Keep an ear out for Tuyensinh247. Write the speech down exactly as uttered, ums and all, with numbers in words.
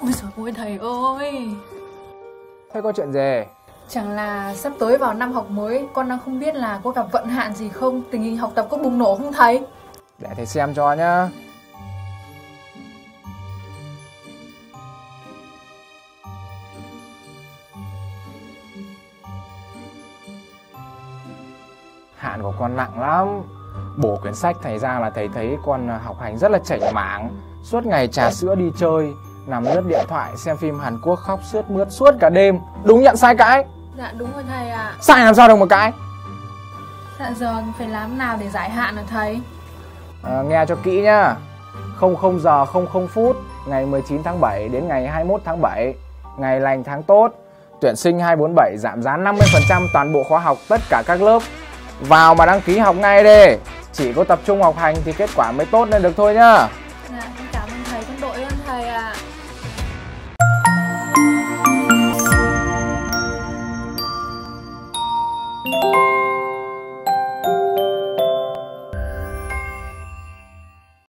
Ôi trời ơi thầy ơi, thầy có chuyện gì? Chẳng là sắp tới vào năm học mới, con đang không biết là có gặp vận hạn gì không, tình hình học tập có bùng nổ không thầy? Để thầy xem cho nhá. Hạn của con nặng lắm. Bổ quyển sách thầy ra là thầy thấy con học hành rất là chểnh mảng, suốt ngày trà sữa đi chơi, nằm lướt điện thoại xem phim Hàn Quốc khóc sướt mướt suốt cả đêm. Đúng nhận sai cãi? Dạ đúng rồi thầy ạ. À. Sai làm sao được một cái? Dạ giờ phải làm nào để giải hạn hả thầy? À, nghe cho kỹ nhá. không không giờ không không phút ngày mười chín tháng bảy đến ngày hai mươi mốt tháng bảy, ngày lành tháng tốt, tuyển sinh hai bốn bảy giảm giá năm mươi phần trăm toàn bộ khóa học tất cả các lớp. Vào mà đăng ký học ngay đi. Chỉ có tập trung học hành thì kết quả mới tốt nên được thôi nhá. Dạ, cảm ơn thầy, con đội ơn thầy ạ. À.